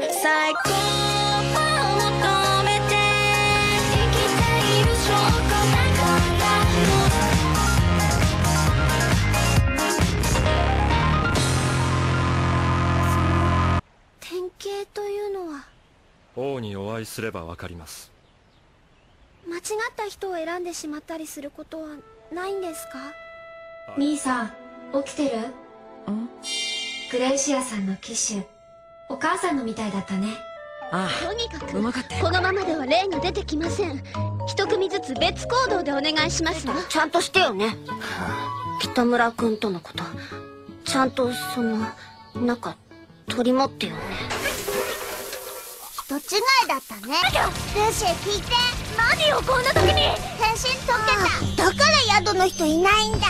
最高を求めて生きている証拠だから典型というのは王にお会いすればわかります。間違った人を選んでしまったりすることはないんですか？兄さん起きてる？ん？グレイシアさんの騎手お母さんのみたいだったね。ああとにかくうまかったよ。このままでは例が出てきません。一組ずつ別行動でお願いしますわ。ちゃんとしてよね。北村君とのことちゃんとその中取り持ってよね。人違いだったね。ルーシー聞いて。何よこんな時に。返信取ってた。だから宿の人いないんだ。